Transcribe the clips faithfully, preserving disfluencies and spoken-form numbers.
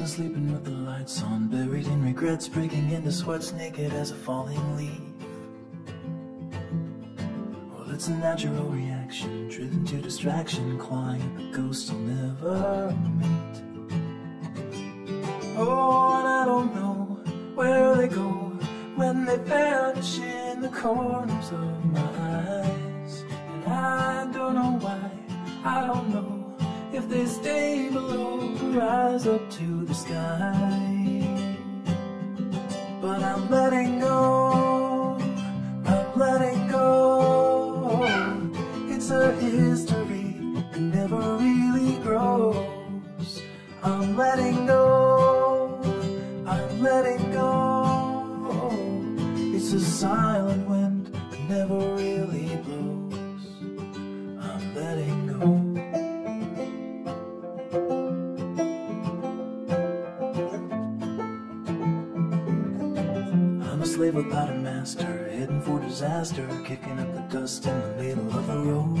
been sleeping with the lights on, buried in regrets, breaking into sweats, naked as a falling leaf. Well, it's a natural reaction, driven to distraction, clawing the ghost you'll never meet. Oh, and I don't know where they go when they vanish in the corners of my eyes. And I don't know why, I don't know if they stay below or rise up to the sky. But I'm letting go, I'm letting go. It's a history that never really grows. I'm letting go, I'm letting go. It's a silent wind that never really blows. I'm letting go. Slave without a master, heading for disaster, kicking up the dust in the middle of the road.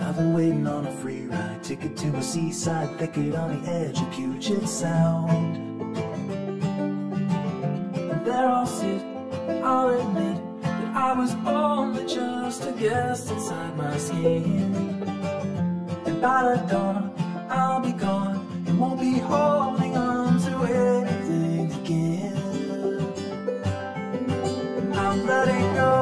I've been waiting on a free ride, ticket to a seaside thicket on the edge of Puget Sound. And there I'll sit, I'll admit that I was only just a guest inside my skin. And by the dawn, I'll be gone, and won't be holding on to anything again. I'm letting go.